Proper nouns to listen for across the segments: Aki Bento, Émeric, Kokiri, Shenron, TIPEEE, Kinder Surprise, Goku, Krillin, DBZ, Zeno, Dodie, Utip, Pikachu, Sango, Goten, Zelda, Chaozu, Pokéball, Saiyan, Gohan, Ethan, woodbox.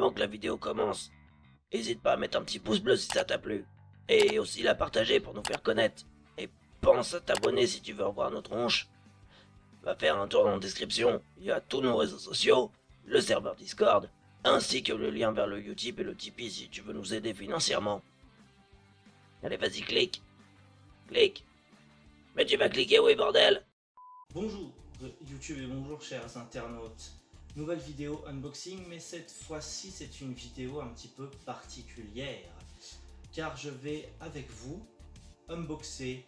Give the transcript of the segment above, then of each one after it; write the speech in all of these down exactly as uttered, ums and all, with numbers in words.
avant que la vidéo commence. N'hésite pas à mettre un petit pouce bleu si ça t'a plu, et aussi la partager pour nous faire connaître. Et pense à t'abonner si tu veux revoir notre tronche. Va faire un tour dans la description, il y a tous nos réseaux sociaux, le serveur Discord, ainsi que le lien vers le Utip et le Tipeee si tu veux nous aider financièrement. Allez, vas-y, clique. Clique. Mais tu vas cliquer, oui, bordel. Bonjour YouTube et bonjour chers internautes. Nouvelle vidéo unboxing, mais cette fois-ci c'est une vidéo un petit peu particulière, car je vais avec vous unboxer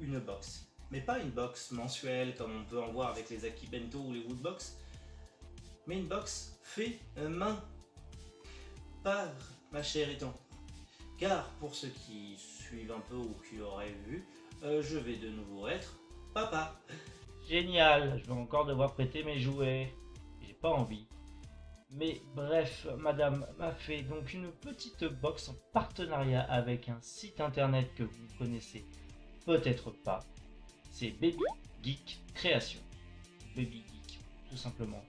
une box. Mais pas une box mensuelle comme on peut en voir avec les Aki Bento ou les Woodbox, mais une box faite main par ma chère Ethan. Car pour ceux qui suivent un peu ou qui auraient vu, euh, je vais de nouveau être papa. Génial, je vais encore devoir prêter mes jouets. J'ai pas envie. Mais bref, madame m'a fait donc une petite box en partenariat avec un site internet que vous ne connaissez peut-être pas. C'est Baby Geek Création. Baby Geek, tout simplement.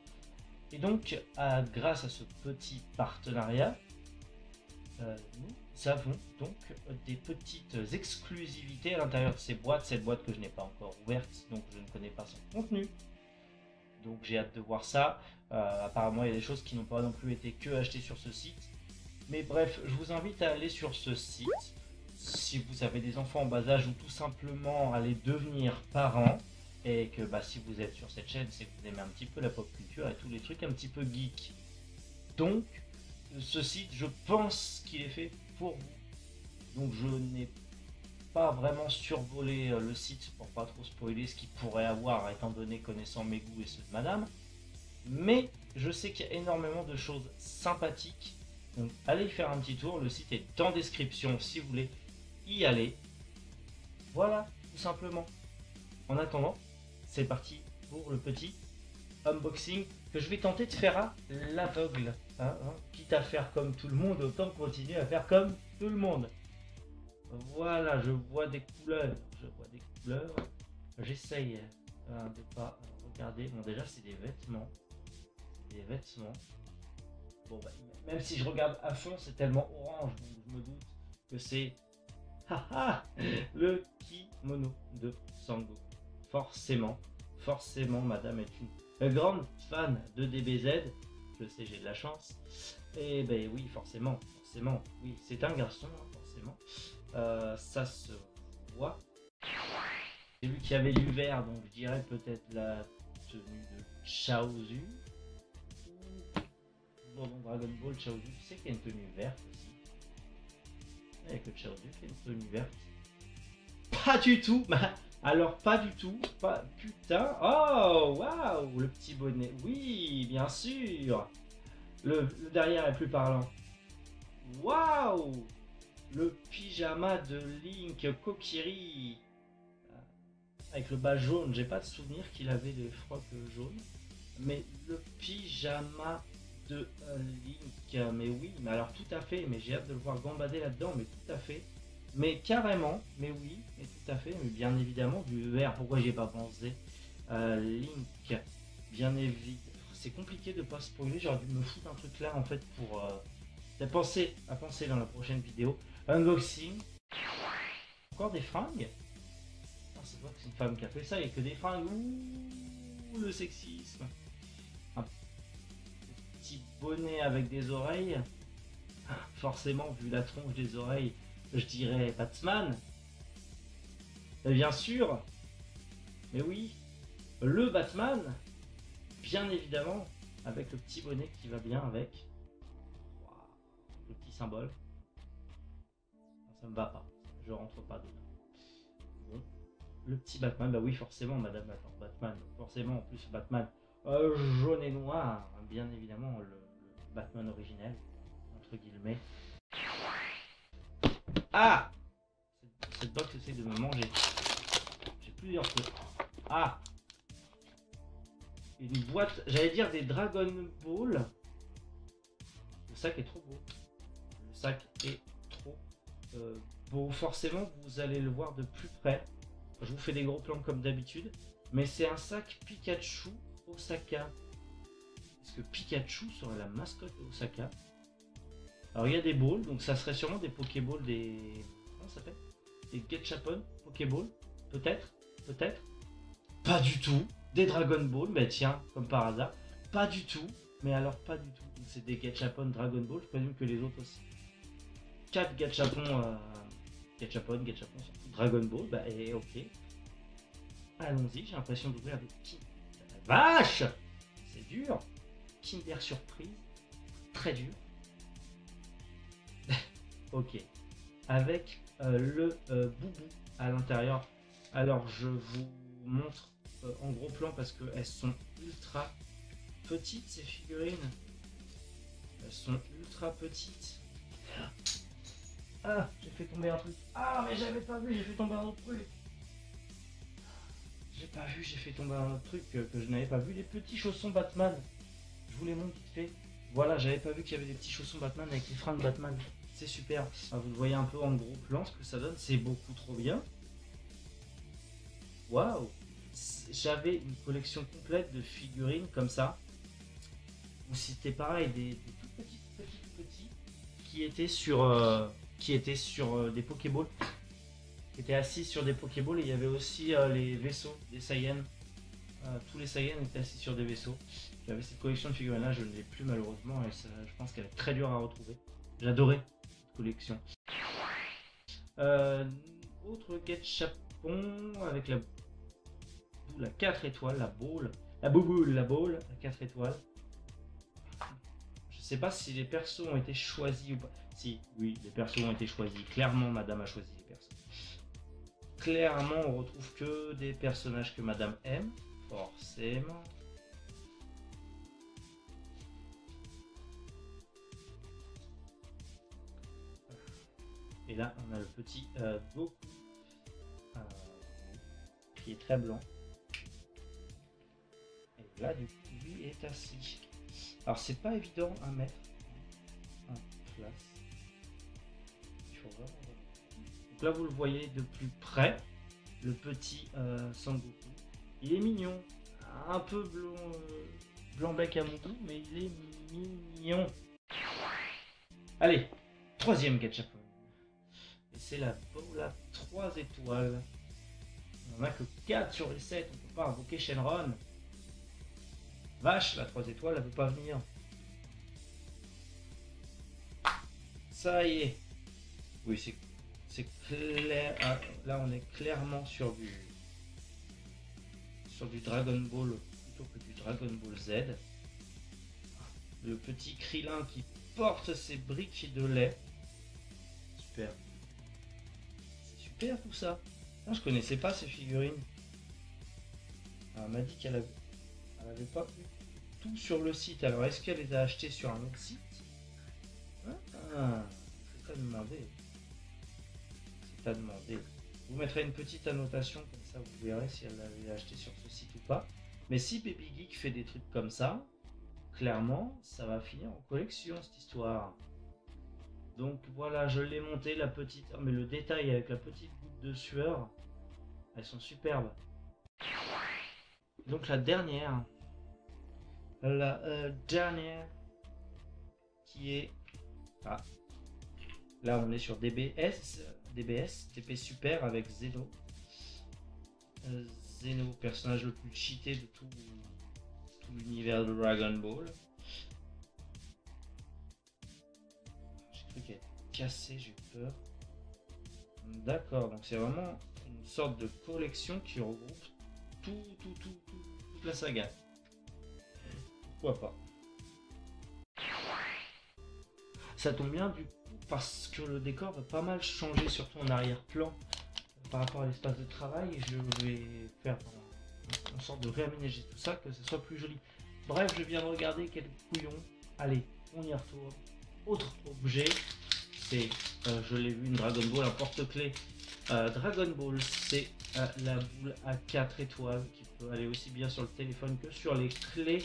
Et donc, à, grâce à ce petit partenariat, euh, nous avons donc des petites exclusivités à l'intérieur de ces boîtes. Cette boîte que je n'ai pas encore ouverte, donc je ne connais pas son contenu. Donc j'ai hâte de voir ça. Euh, apparemment, il y a des choses qui n'ont pas non plus été que achetées sur ce site. Mais bref, je vous invite à aller sur ce site. Si vous avez des enfants en bas âge ou tout simplement aller devenir parent, et que bah, si vous êtes sur cette chaîne, c'est que vous aimez un petit peu la pop culture et tous les trucs un petit peu geek. Donc, ce site, je pense qu'il est fait pour vous. Donc, je n'ai pas vraiment survolé le site pour pas trop spoiler ce qu'il pourrait avoir, étant donné connaissant mes goûts et ceux de madame. Mais je sais qu'il y a énormément de choses sympathiques. Donc, allez y faire un petit tour. Le site est en description si vous voulez y aller. Voilà, tout simplement. En attendant, c'est parti pour le petit unboxing que je vais tenter de faire à l'aveugle. Hein, hein, quitte à faire comme tout le monde, autant continuer à faire comme tout le monde. Voilà, je vois des couleurs. Je vois des couleurs. J'essaye euh, de pas regarder. Bon, déjà, c'est des vêtements. Des vêtements. Bon, bah, même si je regarde à fond, c'est tellement orange. Donc je me doute que c'est le kimono de Sango. Forcément, forcément, madame est une grande fan de D B Z. Je sais, j'ai de la chance. Et ben oui, forcément, forcément. Oui, c'est un garçon, forcément. Euh, ça se voit. J'ai vu qu'il y avait du vert, donc je dirais peut-être la tenue de Chaozu. Dans Dragon Ball, Chaozu, tu sais qu'il y a une tenue verte aussi. Il n'y a que Chaozu qui a une tenue verte. Pas du tout. Bah, alors, pas du tout. Pas, putain. Oh, waouh. Le petit bonnet. Oui, bien sûr. Le, le derrière est plus parlant. Waouh. Le pyjama de Link, Kokiri. Avec le bas jaune. J'ai pas de souvenir qu'il avait des frocs jaunes. Mais le pyjama de Link. Mais oui, mais alors tout à fait. Mais j'ai hâte de le voir gambader là-dedans. Mais tout à fait. Mais carrément, mais oui, mais tout à fait, mais bien évidemment, du vert, pourquoi j'y ai pas pensé. euh, Link, bien évidemment, c'est compliqué de pas spoiler, j'aurais dû me foutre un truc là en fait pour euh, penser à penser dans la prochaine vidéo. Unboxing, encore des fringues. Oh, c'est vrai que c'est une femme qui a fait ça et que des fringues, ouh, le sexisme. Un petit bonnet avec des oreilles, forcément vu la tronche des oreilles. Je dirais Batman, et bien sûr, mais oui, le Batman, bien évidemment, avec le petit bonnet qui va bien avec, wow, le petit symbole, ça me va pas, je rentre pas dedans, bon. Le petit Batman, bah oui forcément madame attend Batman, forcément en plus Batman euh, jaune et noir, bien évidemment le, le Batman originel, entre guillemets. Ah, cette box essaie de me manger. J'ai plusieurs trucs. Ah, une boîte, j'allais dire des Dragon Ball. Le sac est trop beau. Le sac est trop euh, beau. Forcément, vous allez le voir de plus près. Je vous fais des gros plans comme d'habitude. Mais c'est un sac Pikachu Osaka. Parce que Pikachu serait la mascotte d'Osaka. Alors il y a des balls, donc ça serait sûrement des Pokéballs, des... Comment ça s'appelle? Des Gashapon Pokéballs, peut-être, peut-être. Pas du tout. Des Dragon Ball, mais tiens, comme par hasard. Pas du tout, mais alors pas du tout. C'est des Gashapon Dragon Ball, je présume que les autres aussi. quatre Gashapon, euh... Gashapon, Gashapon, Dragon Ball, bah et ok. Allons-y, j'ai l'impression d'ouvrir avec qui? La vache! C'est dur. Kinder Surprise, très dur. Ok. Avec euh, le euh, boubou à l'intérieur. Alors je vous montre euh, en gros plan parce qu'elles sont ultra petites ces figurines. Elles sont ultra petites. Ah, j'ai fait tomber un truc. Ah, mais j'avais pas vu, j'ai fait tomber un autre truc. J'ai pas vu, j'ai fait tomber un autre truc que, que je n'avais pas vu. Les petits chaussons Batman. Je vous les montre vite fait. Voilà, j'avais pas vu qu'il y avait des petits chaussons Batman avec les fringues Batman. C'est super. Ah, vous le voyez un peu en gros plan ce que ça donne. C'est beaucoup trop bien. Waouh! J'avais une collection complète de figurines comme ça. C'était pareil, des, des tout petits, tout petits, tout petits qui étaient sur, euh, qui étaient sur euh, des Pokéballs. Était assis sur des Pokéballs, et il y avait aussi euh, les vaisseaux des Saiyans. Euh, tous les Saiyans étaient assis sur des vaisseaux. J'avais cette collection de figurines là, je ne l'ai plus malheureusement, et ça, je pense qu'elle est très dure à retrouver. J'adorais cette collection. Euh, autre Gashapon avec la boule à quatre étoiles, la boule, la bouboule, la boule à quatre étoiles. Je sais pas si les persos ont été choisis ou pas. Si, oui, les persos ont été choisis. Clairement, madame a choisi les persos. Clairement, on retrouve que des personnages que madame aime, forcément. Et là, on a le petit euh, Goku, euh, qui est très blanc. Et là, du coup, lui est assis. Alors, c'est pas évident à mettre en place. Il faut voir. Donc là, vous le voyez de plus près, le petit euh, Sango. Il est mignon, un peu blond, euh, blanc bec à mon goût, mais il est mignon. Allez, troisième Gashapon. Et c'est la boule à trois étoiles. On n'en a que quatre sur les sept, on ne peut pas invoquer Shenron. Vache, la trois étoiles, elle ne peut pas venir. Ça y est. Oui, c'est... C'est clair, ah, là on est clairement sur du sur du Dragon Ball plutôt que du Dragon Ball Z. Le petit Krillin qui porte ses briques de lait. Super. C'est super tout ça. Non, je connaissais pas ces figurines. Alors, elle m'a dit qu'elle avait, elle avait pas eu tout sur le site. Alors est-ce qu'elle les a achetées sur un autre site? Ah, c'est à demander. À demander. Vous mettrez une petite annotation comme ça, vous verrez si elle l'avait acheté sur ce site ou pas. Mais si Baby Geek fait des trucs comme ça, clairement, ça va finir en collection cette histoire. Donc voilà, je l'ai monté la petite. Oh, mais le détail avec la petite goutte de sueur, elles sont superbes. Donc la dernière, la euh, dernière, qui est ah, là, on est sur D B S. D B S, T P Super avec Zeno. Euh, Zeno, personnage le plus cheaté de tout, tout l'univers de Dragon Ball. J'ai cru qu'elle était cassée, j'ai peur. D'accord, donc c'est vraiment une sorte de collection qui regroupe tout, tout, tout, tout, toute la saga. Pourquoi pas? Ça tombe bien du coup parce que le décor va pas mal changer, surtout en arrière-plan par rapport à l'espace de travail. Et je vais faire en sorte de réaménager tout ça, que ce soit plus joli. Bref, je viens de regarder quel couillon. Allez, on y retourne. Autre objet, c'est, euh, je l'ai vu, une Dragon Ball, un porte-clés. Euh, Dragon Ball, c'est euh, la boule à quatre étoiles qui peut aller aussi bien sur le téléphone que sur les clés.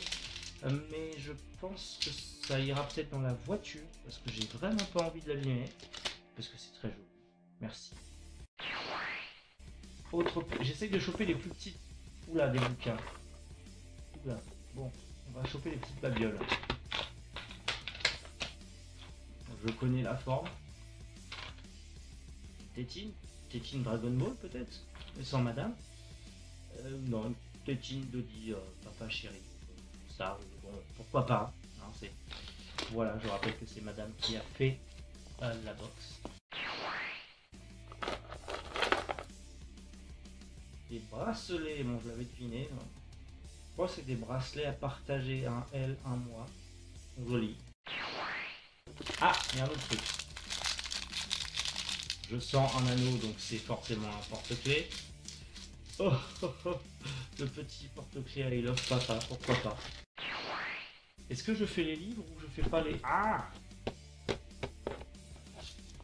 Euh, mais je pense que ça ira peut-être dans la voiture parce que j'ai vraiment pas envie de l'allumer parce que c'est très joli. Merci. Autre, j'essaie de choper les plus petites. Oula, des bouquins. Oula, bon, On va choper les petites babioles. Je connais la forme. Tétine Tétine Dragon Ball peut-être, mais sans madame. Euh, non, Tétine Dodie, euh, papa chéri, ça, bon, pourquoi pas. Hein, c'est... Voilà, je rappelle que c'est madame qui a fait euh, la box. Des bracelets, bon je l'avais deviné. Hein. Je crois que c'est des bracelets à partager, un L, un moi. Joli. Ah, il y a un autre truc. Je sens un anneau, donc c'est forcément un porte-clés. Oh, oh, oh, le petit porte-clés à I Love Papa, pourquoi pas. Est-ce que je fais les livres ou je fais pas les... Ah,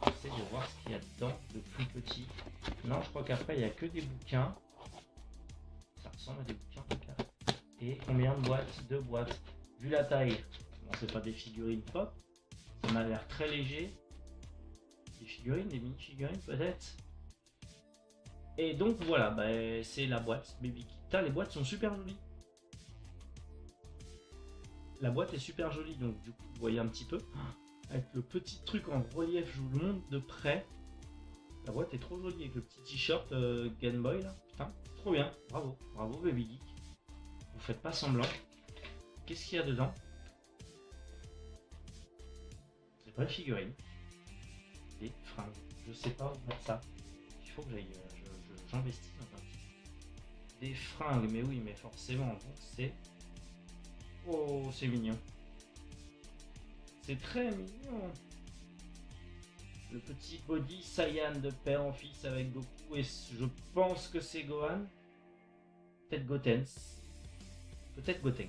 j'essaie de voir ce qu'il y a dedans de plus petit. Non, je crois qu'après, il n'y a que des bouquins. Ça ressemble à des bouquins, en tout cas. Et combien de boîtes? Deux boîtes. Vu la taille, bon, c'est pas des figurines pop. Ça m'a l'air très léger. Des figurines, des mini-figurines peut-être. Et donc voilà, bah, c'est la boîte Baby Kita. Les boîtes sont super jolies. La boîte est super jolie, donc du coup, vous voyez un petit peu. Avec le petit truc en relief, je vous le montre de près. La boîte est trop jolie avec le petit t-shirt euh, Game Boy là. Putain, trop bien. Bravo, bravo Baby Geek. Vous faites pas semblant. Qu'est-ce qu'il y a dedans? C'est pas une figurine. Des fringues. Je sais pas où mettre ça. Il faut que j'aille. Euh, J'investis maintenant. Des fringues, mais oui, mais forcément. Bon, c'est. Oh, c'est mignon. C'est très mignon. Le petit body Saiyan de père en fils avec Goku et je pense que c'est Gohan. Peut-être Goten. Peut-être Goten.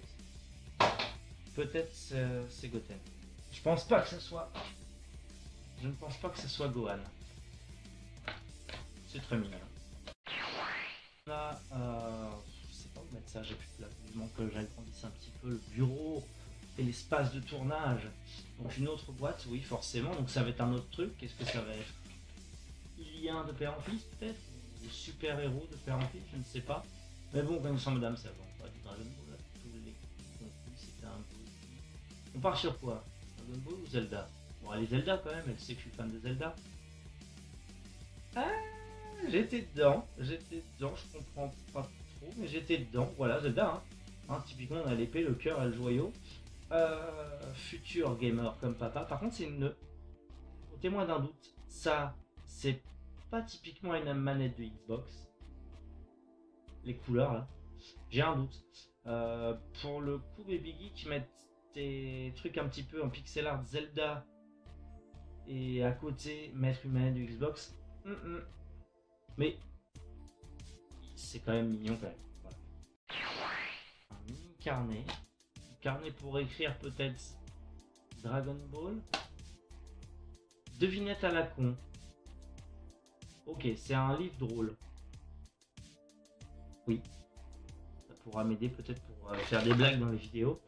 Peut-être c'est Goten. Je pense pas que ce soit. Je ne pense pas que ce soit Gohan. C'est très mignon. On a, euh, je sais pas où mettre ça. J'ai plus de place. Il manque que j'agrandisse un petit peu le bureau et l'espace de tournage. Donc une autre boîte, oui forcément, donc ça va être un autre truc, qu'est-ce que ça va être? Il y a un de père en fils peut-être? Des super-héros de père en fils, je ne sais pas. Mais bon, comme sans madame, ça va, pas du Dragon Ball, tous les contenus, c'était un peu... On part sur quoi? Dragon Ball ou Zelda? Bon, elle est Zelda quand même, elle sait que je suis fan de Zelda. Ah, j'étais dedans, j'étais dedans, je comprends pas trop, mais j'étais dedans, voilà, Zelda, hein. Hein, typiquement, on a l'épée, le cœur et le joyau. Euh, futur gamer comme papa. Par contre, c'est une... Au témoin d'un doute, ça, c'est pas typiquement une manette de Xbox. Les couleurs, là. J'ai un doute. Euh, pour le coup, Baby Geek, mettre des trucs un petit peu en pixel art Zelda et à côté, mettre une manette de Xbox. Mm -mm. Mais c'est quand même mignon, quand même. Voilà. Un mini carnet. Carnet pour écrire peut-être Dragon Ball. Devinette à la con. Ok, c'est un livre drôle. Oui. Ça pourra m'aider peut-être pour euh, faire des blagues dans les vidéos.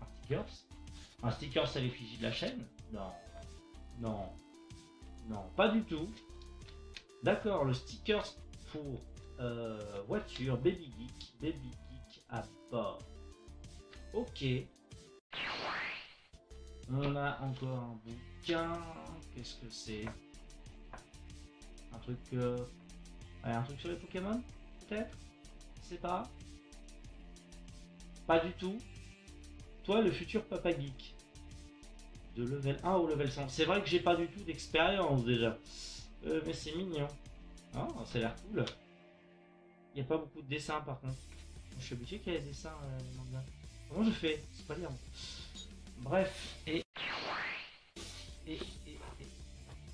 Un stickers. Un stickers à l'effigie de la chaîne? Non. Non. Non, pas du tout. D'accord, le stickers pour... Euh, voiture, Baby Geek, Baby Geek à bord. Ok. On a encore un bouquin. Qu'est-ce que c'est? Un truc... Euh... Ouais, un truc sur les Pokémon? Peut-être? Je sais pas. Pas du tout. Toi, le futur Papa Geek. De level un au level cent. C'est vrai que j'ai pas du tout d'expérience déjà. Euh, mais c'est mignon. Oh, ça a l'air cool. Il n'y a pas beaucoup de dessins par contre. Je suis obligé qu'il y ait des dessins. Euh, Comment je fais? C'est pas bien. Bref, et... Et, et, et...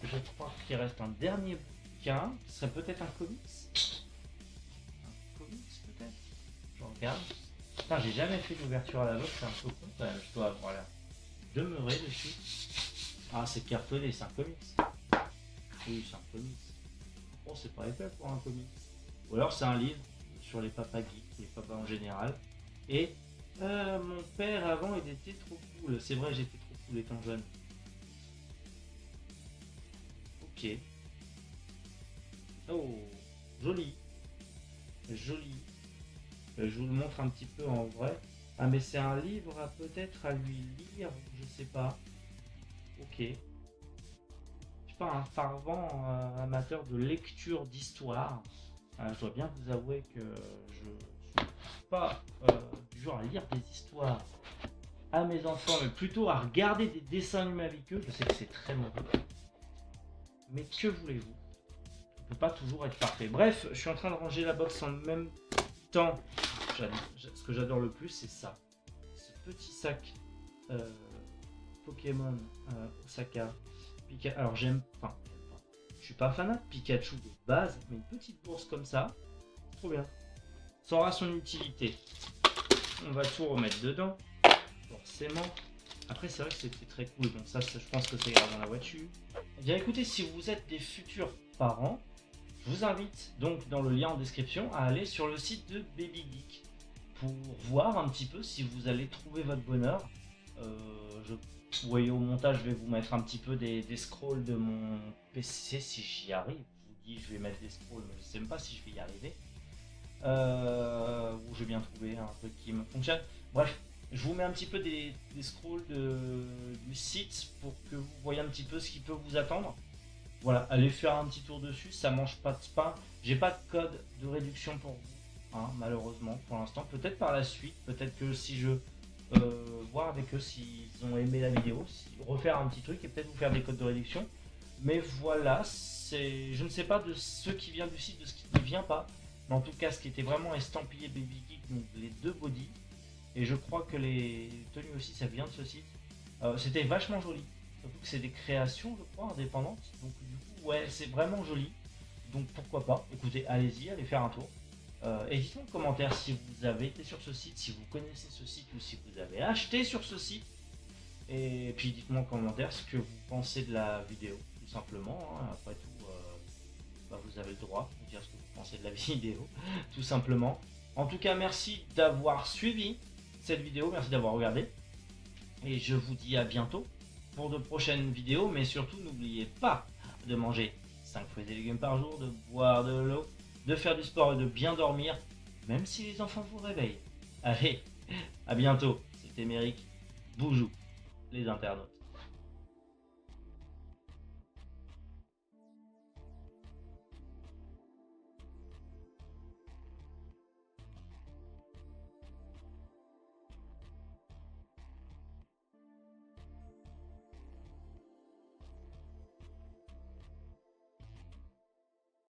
je crois qu'il reste un dernier bouquin. Ce serait peut-être un comics. Un comics peut-être? Je regarde. Putain, j'ai jamais fait d'ouverture à la box, c'est un peu con quand même. Je dois avoir l'air demeuré dessus. Ah, c'est cartonné, c'est un comics. Oui, c'est un comics. Bon, c'est pas épais pour un comics. Ou alors c'est un livre sur les papas geeks, les papas en général. Et euh, mon père avant il était trop cool. C'est vrai, j'étais trop cool étant jeune. Ok. Oh, joli. Joli. je vous le montre un petit peu en vrai. Ah mais c'est un livre à peut-être à lui lire, je sais pas. Ok. Je suis pas un fervent euh, amateur de lecture d'histoire. Euh, je dois bien vous avouer que je suis pas euh, du genre à lire des histoires à mes enfants, mais plutôt à regarder des dessins animés avec eux. Je sais que c'est très mauvais. Mais que voulez-vous? On ne peut pas toujours être parfait. Bref, je suis en train de ranger la box en même temps. Ce que j'adore le plus, c'est ça. Ce petit sac euh, Pokémon euh, Osaka. Pika Alors j'aime... Enfin, je suis pas fanat de Pikachu de base, mais une petite bourse comme ça, trop bien. Ça aura son utilité. On va tout remettre dedans. Forcément. Après, c'est vrai que c'était très cool. Donc ça, je pense que ça ira dans la voiture. Eh bien, écoutez, si vous êtes des futurs parents, je vous invite donc dans le lien en description à aller sur le site de Baby Geek pour voir un petit peu si vous allez trouver votre bonheur. Euh, je, vous voyez, au montage, je vais vous mettre un petit peu des, des scrolls de mon P C si j'y arrive. Je vous dis, je vais mettre des scrolls, mais je ne sais même pas si je vais y arriver. Euh, ou je vais bien trouver un truc qui me fonctionne. Bref. Je vous mets un petit peu des, des scrolls de, du site pour que vous voyez un petit peu ce qui peut vous attendre. Voilà, allez faire un petit tour dessus, ça mange pas de pain. J'ai pas de code de réduction pour vous, hein, malheureusement, pour l'instant. Peut-être par la suite, peut-être que si je euh, voir avec eux s'ils ont aimé la vidéo, si, refaire un petit truc et peut-être vous faire des codes de réduction. Mais voilà, c'est, je ne sais pas de ce qui vient du site, de ce qui ne vient pas. Mais en tout cas, ce qui était vraiment estampillé Baby Geek, donc les deux bodies. Et je crois que les tenues aussi, ça vient de ce site. Euh, C'était vachement joli. Surtout que c'est des créations, je crois, indépendantes. Donc, du coup, ouais, c'est vraiment joli. Donc, pourquoi pas. Écoutez, allez-y, allez faire un tour. Euh, et dites-moi en commentaire si vous avez été sur ce site, si vous connaissez ce site ou si vous avez acheté sur ce site. Et puis, dites-moi en commentaire ce que vous pensez de la vidéo, tout simplement. Hein. Après tout, euh, bah, vous avez le droit de dire ce que vous pensez de la vidéo, tout simplement. En tout cas, merci d'avoir suivi cette vidéo, merci d'avoir regardé et je vous dis à bientôt pour de prochaines vidéos, mais surtout n'oubliez pas de manger cinq fruits et légumes par jour, de boire de l'eau, de faire du sport et de bien dormir, même si les enfants vous réveillent. Allez, à bientôt, c'était Émeric, bonjour les internautes.